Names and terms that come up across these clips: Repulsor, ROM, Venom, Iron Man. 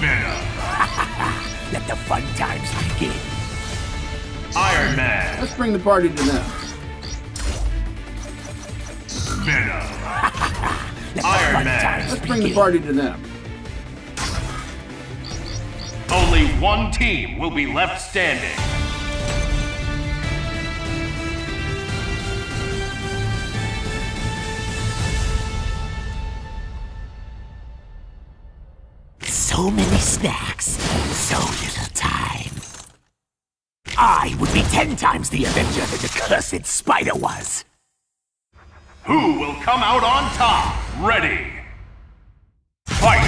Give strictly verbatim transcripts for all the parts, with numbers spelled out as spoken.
Venom. Let the fun times begin. Iron Man. Let's bring the party to them. Venom. Iron Man. Let's bring the party to them. Only one team will be left standing. So many snacks, so little time. I would be ten times the Avenger that the cursed spider was. Who will come out on top? Ready? Fight!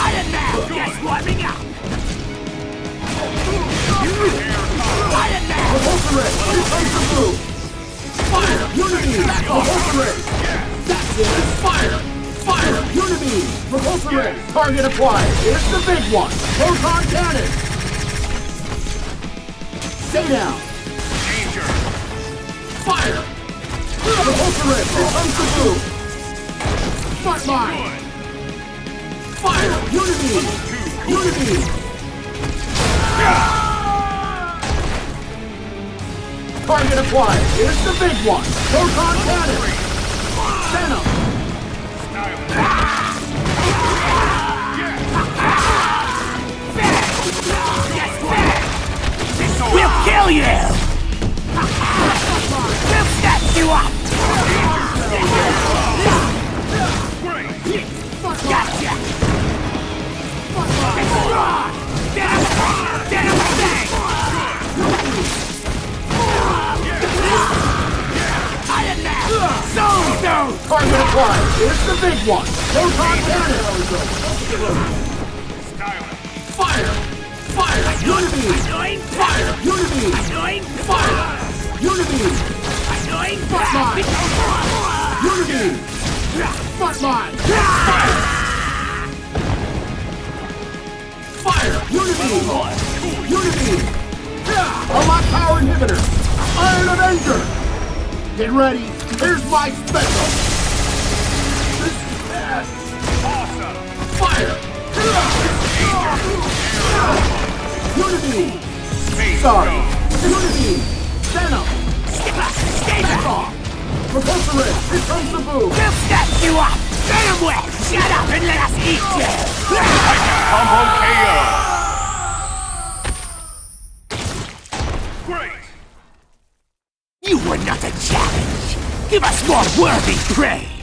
Iron Man, just warming up! Iron Man! The Hulk-Red! Replace the blue! Fire! Unity! The Hulk-Red! That's it! Fire! Fire! Unity! The Hulk-Red! Target acquired! It's the big one! Proton cannon! Stay down! Danger! Fire! The Hulk-Red! Replace the blue! Smart line! Fire! Unity! Unity! Target acquired! It's the big one! Proton cannon! Venom! We'll kill you! We'll set you up! Gotcha! It's strong! Venom! Venom thing! Iron Man! Zone! Zone! Target acquired! It's the big one! Proton cannon! Fire! Fire! Unity! Fire! Unity! Fire! Unity! Frontline! Unity! Frontline! Fire! Fire! Unity! Unity! Unlock power inhibitor! Iron Avenger! Get ready! Here's my special! This is bad! Awesome! Fire! Unity! Sorry! Unity! Venom! Stay back off! Repulsor it! Here comes the boom! We'll snap you up! Venom wet! Shut up and let us eat you! Combo K O! Great! You were not a challenge! Give us more worthy prey!